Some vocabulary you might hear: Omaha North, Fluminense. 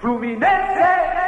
Fluminense!